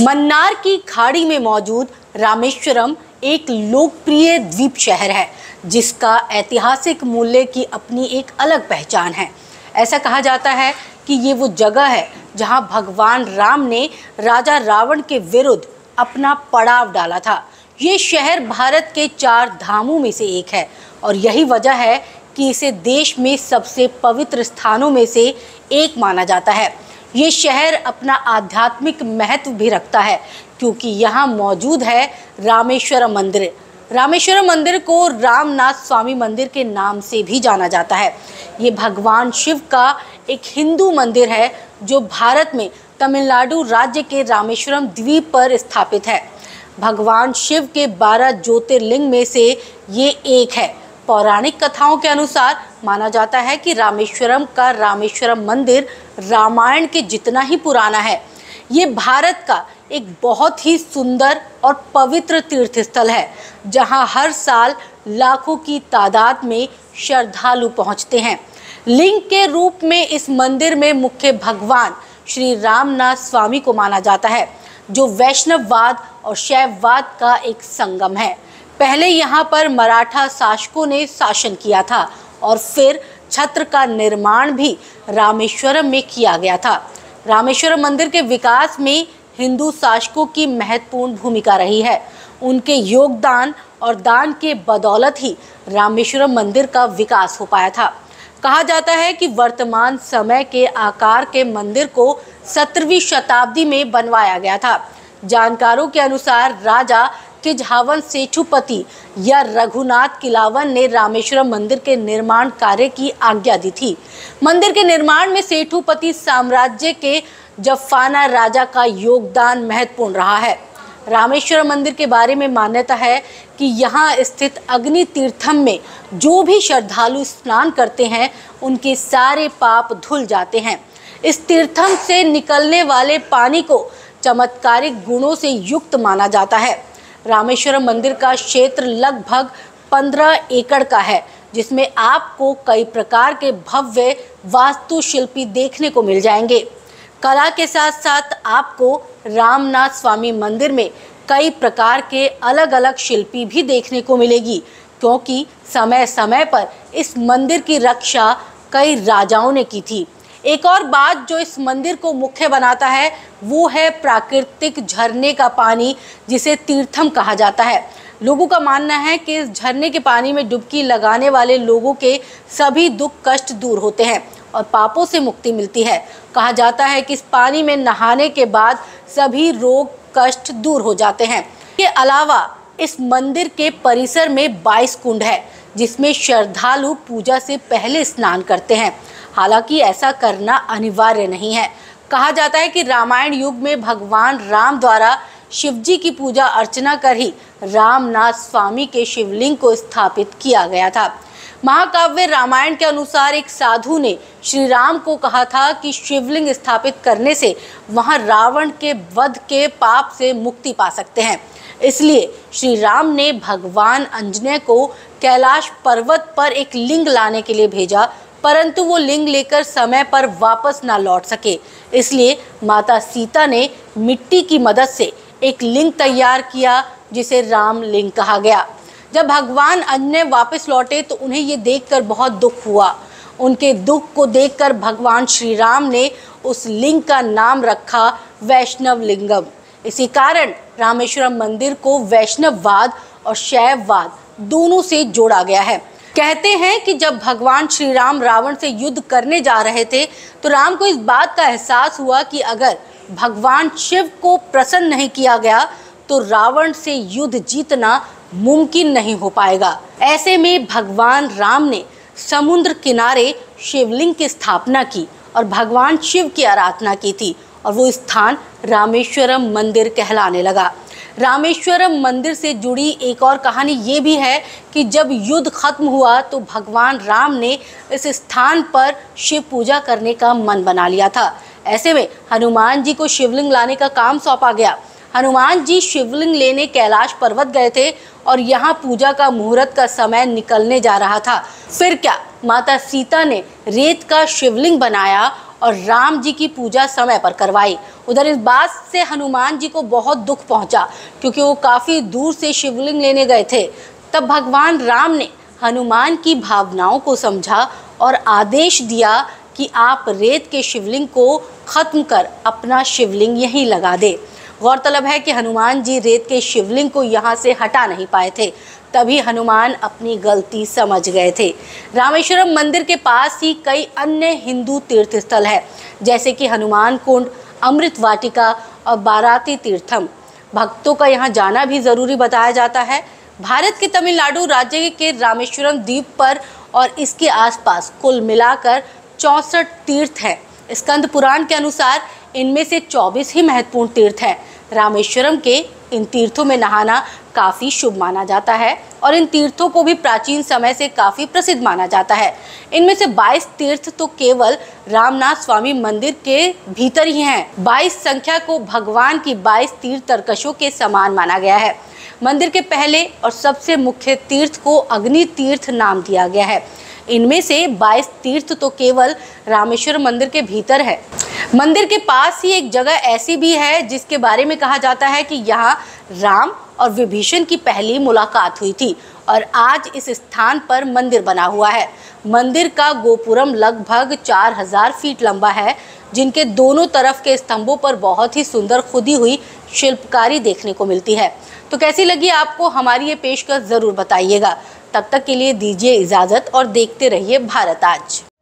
मन्नार की खाड़ी में मौजूद रामेश्वरम एक लोकप्रिय द्वीप शहर है जिसका ऐतिहासिक मूल्य की अपनी एक अलग पहचान है। ऐसा कहा जाता है कि ये वो जगह है जहां भगवान राम ने राजा रावण के विरुद्ध अपना पड़ाव डाला था। ये शहर भारत के चार धामों में से एक है और यही वजह है कि इसे देश में सबसे पवित्र स्थानों में से एक माना जाता है। ये शहर अपना आध्यात्मिक महत्व भी रखता है क्योंकि यहाँ मौजूद है रामेश्वरम मंदिर। रामेश्वरम मंदिर को रामनाथ स्वामी मंदिर के नाम से भी जाना जाता है। ये भगवान शिव का एक हिंदू मंदिर है जो भारत में तमिलनाडु राज्य के रामेश्वरम द्वीप पर स्थापित है। भगवान शिव के 12 ज्योतिर्लिंग में से ये एक है। पौराणिक कथाओं के अनुसार माना जाता है कि रामेश्वरम का रामेश्वरम मंदिर रामायण के जितना ही पुराना है। ये भारत का एक बहुत ही सुंदर और पवित्र तीर्थस्थल है जहां हर साल लाखों की तादाद में श्रद्धालु पहुंचते हैं। लिंग के रूप में इस मंदिर में मुख्य भगवान श्री रामनाथ स्वामी को माना जाता है जो वैष्णववाद और शैववाद का एक संगम है। पहले यहाँ पर मराठा शासकों ने शासन किया था और फिर छत्र का निर्माण भी रामेश्वरम में किया गया था। रामेश्वरम मंदिर के विकास में हिंदू शासकों की महत्वपूर्ण भूमिका रही है। उनके योगदान और दान के बदौलत ही रामेश्वरम मंदिर का विकास हो पाया था। कहा जाता है कि वर्तमान समय के आकार के मंदिर को 17वीं शताब्दी में बनवाया गया था। जानकारों के अनुसार राजा किझावन सेठूपति या रघुनाथ किलावन ने रामेश्वरम मंदिर के निर्माण कार्य की आज्ञा दी थी। मंदिर के निर्माण में सेठूपति साम्राज्य के जफाना राजा का योगदान महत्वपूर्ण रहा है। रामेश्वरम मंदिर के बारे में मान्यता है कि यहाँ स्थित अग्नि तीर्थम में जो भी श्रद्धालु स्नान करते हैं उनके सारे पाप धुल जाते हैं। इस तीर्थम से निकलने वाले पानी को चमत्कारिक गुणों से युक्त माना जाता है। रामेश्वरम मंदिर का क्षेत्र लगभग 15 एकड़ का है जिसमें आपको कई प्रकार के भव्य वास्तुशिल्पी देखने को मिल जाएंगे। कला के साथ साथ आपको रामनाथ स्वामी मंदिर में कई प्रकार के अलग अलग शिल्पी भी देखने को मिलेगी क्योंकि समय समय पर इस मंदिर की रक्षा कई राजाओं ने की थी। एक और बात जो इस मंदिर को मुख्य बनाता है वो है प्राकृतिक झरने का पानी जिसे तीर्थम कहा जाता है। लोगों का मानना है कि इस झरने के पानी में डुबकी लगाने वाले लोगों के सभी दुख कष्ट दूर होते हैं और पापों से मुक्ति मिलती है। कहा जाता है कि इस पानी में नहाने के बाद सभी रोग कष्ट दूर हो जाते हैं। इसके अलावा इस मंदिर के परिसर में 22 कुंड है जिसमें श्रद्धालु पूजा से पहले स्नान करते हैं, हालांकि ऐसा करना अनिवार्य नहीं है। कहा जाता है कि रामायण युग में भगवान राम द्वारा शिवजी की पूजा अर्चना कर ही रामनाथ स्वामी के शिवलिंग को स्थापित किया गया था। महाकाव्य रामायण के अनुसार एक साधु ने श्री राम को कहा था कि शिवलिंग स्थापित करने से वहां रावण के वध के पाप से मुक्ति पा सकते हैं। इसलिए श्री राम ने भगवान अंजनेय को कैलाश पर्वत पर एक लिंग लाने के लिए भेजा, परंतु वो लिंग लेकर समय पर वापस ना लौट सके। इसलिए माता सीता ने मिट्टी की मदद से एक लिंग तैयार किया जिसे राम लिंग कहा गया। जब भगवान अंजनेय वापस लौटे तो उन्हें ये देखकर बहुत दुख हुआ। उनके दुख को देखकर भगवान श्री राम ने उस लिंग का नाम रखा वैष्णव लिंगम। इसी कारण रामेश्वरम मंदिर को वैष्णववाद और शैववाद दोनों से जोड़ा गया है। कहते हैं कि जब भगवान श्री राम रावण से युद्ध करने जा रहे थे तो राम को इस बात का एहसास हुआ कि अगर भगवान शिव को प्रसन्न नहीं किया गया तो रावण से युद्ध जीतना मुमकिन नहीं हो पाएगा। ऐसे में भगवान राम ने समुद्र किनारे शिवलिंग की स्थापना की और भगवान शिव की आराधना की थी और वो स्थान रामेश्वरम मंदिर कहलाने लगा। रामेश्वरम मंदिर से जुड़ी एक और कहानी ये भी है कि जब युद्ध खत्म हुआ तो भगवान राम ने इस स्थान पर शिव पूजा करने का मन बना लिया था। ऐसे में हनुमान जी को शिवलिंग लाने का काम सौंपा गया। हनुमान जी शिवलिंग लेने कैलाश पर्वत गए थे और यहाँ पूजा का मुहूर्त का समय निकलने जा रहा था। फिर क्या, माता सीता ने रेत का शिवलिंग बनाया और राम जी की पूजा समय पर करवाई। उधर इस बात से हनुमान जी को बहुत दुख पहुंचा क्योंकि वो काफ़ी दूर से शिवलिंग लेने गए थे। तब भगवान राम ने हनुमान की भावनाओं को समझा और आदेश दिया कि आप रेत के शिवलिंग को खत्म कर अपना शिवलिंग यहीं लगा दे। गौरतलब है कि हनुमान जी रेत के शिवलिंग को यहाँ से हटा नहीं पाए थे, तभी हनुमान अपनी गलती समझ गए थे। रामेश्वरम मंदिर के पास ही कई अन्य हिंदू तीर्थ स्थल है, जैसे कि हनुमान कुंड, अमृत वाटिका और बाराती तीर्थम। भक्तों का यहाँ जाना भी ज़रूरी बताया जाता है। भारत के तमिलनाडु राज्य के रामेश्वरम द्वीप पर और इसके आसपास कुल मिलाकर 64 तीर्थ हैं। स्कंद पुराण के अनुसार इनमें से 24 ही महत्वपूर्ण तीर्थ हैं। रामेश्वरम के इन तीर्थों में नहाना काफ़ी शुभ माना जाता है और इन तीर्थों को भी प्राचीन समय से काफ़ी प्रसिद्ध माना जाता है। इनमें से 22 तीर्थ तो केवल रामनाथ स्वामी मंदिर के भीतर ही हैं। 22 संख्या को भगवान की 22 तीर्थ तर्कशों के समान माना गया है। मंदिर के पहले और सबसे मुख्य तीर्थ को अग्नि तीर्थ नाम दिया गया है। इनमें से 22 तीर्थ तो केवल रामेश्वर मंदिर के भीतर है। मंदिर के पास ही एक जगह ऐसी भी है जिसके बारे में कहा जाता है कि यहाँ राम और विभीषण की पहली मुलाकात हुई थी और आज इस स्थान पर मंदिर बना हुआ है। मंदिर का गोपुरम लगभग 4000 फीट लंबा है, जिनके दोनों तरफ के स्तंभों पर बहुत ही सुंदर खुदी हुई शिल्पकारी देखने को मिलती है। तो कैसी लगी आपको हमारी ये पेशकश ज़रूर बताइएगा। तब तक के लिए दीजिए इजाज़त और देखते रहिए भारत आज।